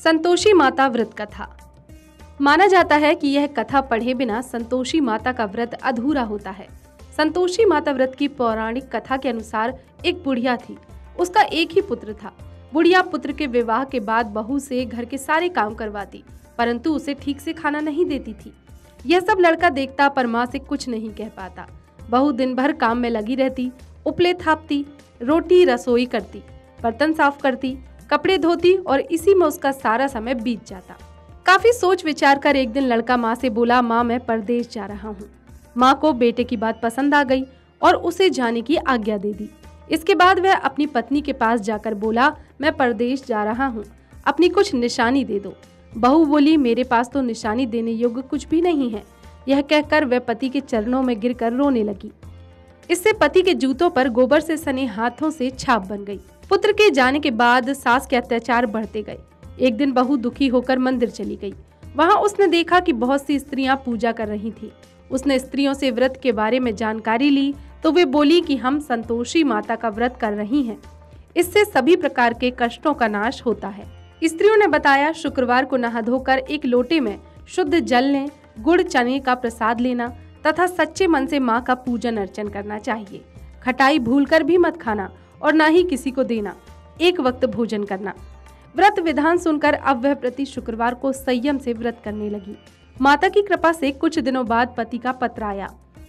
संतोषी माता व्रत कथा। माना जाता है कि यह कथा पढ़े बिना संतोषी माता का व्रत अधूरा होता है। संतोषी माता व्रत की पौराणिक कथा के अनुसार एक बुढ़िया थी। उसका एक ही पुत्र था। बुढ़िया पुत्र के विवाह के बाद बहू से घर के सारे काम करवाती, परंतु उसे ठीक से खाना नहीं देती थी। यह सब लड़का देखता पर माँ से कुछ नहीं कह पाता। बहू दिन भर काम में लगी रहती, उपले थापती, रोटी रसोई करती, बर्तन साफ करती, कपड़े धोती और इसी में उसका सारा समय बीत जाता। काफी सोच विचार कर एक दिन लड़का माँ से बोला, माँ मैं परदेश जा रहा हूँ। माँ को बेटे की बात पसंद आ गई और उसे जाने की आज्ञा दे दी। इसके बाद वह अपनी पत्नी के पास जाकर बोला, मैं परदेश जा रहा हूँ, अपनी कुछ निशानी दे दो। बहू बोली, मेरे पास तो निशानी देने योग्य कुछ भी नहीं है। यह कहकर वह पति के चरणों में गिरकर रोने लगी। इससे पति के जूतों पर गोबर से सने हाथों से छाप बन गई। पुत्र के जाने के बाद सास के अत्याचार बढ़ते गए। एक दिन बहू दुखी होकर मंदिर चली गई। वहां उसने देखा कि बहुत सी स्त्रियां पूजा कर रही थीं। उसने स्त्रियों से व्रत के बारे में जानकारी ली तो वे बोली कि हम संतोषी माता का व्रत कर रही हैं। इससे सभी प्रकार के कष्टों का नाश होता है। स्त्रियों ने बताया, शुक्रवार को नहा धोकर एक लोटे में शुद्ध जल लें, गुड़ चने का प्रसाद लेना तथा सच्चे मन से माँ का पूजन अर्चन करना चाहिए। खटाई भूलकर भी मत खाना और ना ही किसी को देना। एक वक्त भोजन करना। व्रत विधान सुनकर अब वह प्रति शुक्रवार को संयम से व्रत करने लगी। माता की कृपा से कुछ दिनों बाद पति का पत्र आया।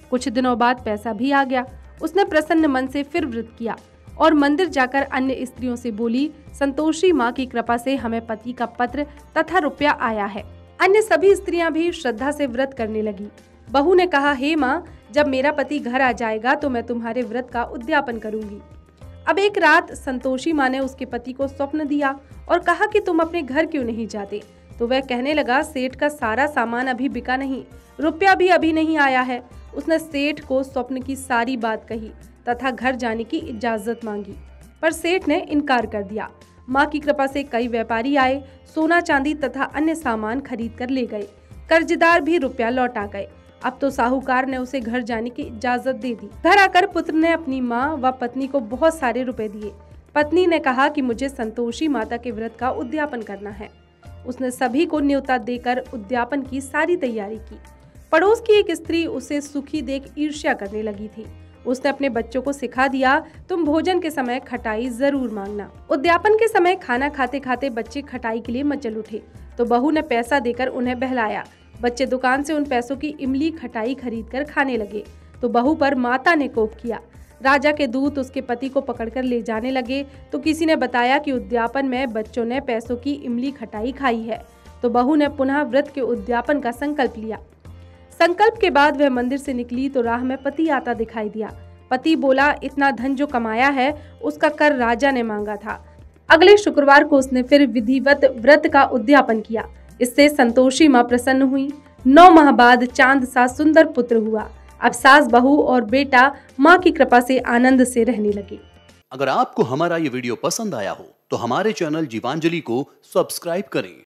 कुछ दिनों बाद पैसा भी आ गया। उसने प्रसन्न मन से फिर व्रत किया और मंदिर जाकर अन्य स्त्रियों से बोली, संतोषी माँ की कृपा से हमें पति का पत्र तथा रुपया आया है। अन्य सभी स्त्रियां भी श्रद्धा से व्रत करने लगी। बहू ने कहा, हे माँ, जब मेरा पति घर आ जाएगा तो मैं तुम्हारे व्रत का उद्यापन करूंगी। अब एक रात संतोषी माँ ने उसके पति को स्वप्न दिया और कहा कि तुम अपने घर क्यों नहीं जाते। तो वह कहने लगा, सेठ का सारा सामान अभी बिका नहीं, रुपया भी अभी नहीं आया है। उसने सेठ को स्वप्न की सारी बात कही तथा घर जाने की इजाजत मांगी, पर सेठ ने इनकार कर दिया। माँ की कृपा से कई व्यापारी आए, सोना चांदी तथा अन्य सामान खरीद कर ले गए। कर्जदार भी रुपया लौटा गए। अब तो साहूकार ने उसे घर जाने की इजाजत दे दी। घर आकर पुत्र ने अपनी माँ व पत्नी को बहुत सारे रुपए दिए। पत्नी ने कहा कि मुझे संतोषी माता के व्रत का उद्यापन करना है। उसने सभी को न्योता देकर उद्यापन की सारी तैयारी की। पड़ोस की एक स्त्री उसे सुखी देख ईर्ष्या करने लगी थी। उसने अपने बच्चों को सिखा दिया, तुम भोजन के समय खटाई जरूर मांगना। उद्यापन के समय खाना खाते खाते बच्चे खटाई के लिए मचल उठे तो बहू ने पैसा देकर उन्हें बहलाया। बच्चे दुकान से उन पैसों की इमली खटाई खरीदकर खाने लगे तो बहू पर माता ने कोप किया। राजा के दूत उसके पति को पकड़कर ले जाने लगे तो किसी ने बताया कि उद्यापन में बच्चों ने पैसों की इमली खटाई खाई है। तो बहू ने पुनः व्रत के उद्यापन का संकल्प लिया। संकल्प के बाद वह मंदिर से निकली तो राह में पति आता दिखाई दिया। पति बोला, इतना धन जो कमाया है उसका कर राजा ने मांगा था। अगले शुक्रवार को उसने फिर विधिवत व्रत का उद्यापन किया। इससे संतोषी माँ प्रसन्न हुई। 9 माह बाद चांद सा सुंदर पुत्र हुआ। अब सास बहू और बेटा माँ की कृपा से आनंद से रहने लगे। अगर आपको हमारा ये वीडियो पसंद आया हो तो हमारे चैनल जीवांजलि को सब्सक्राइब करें।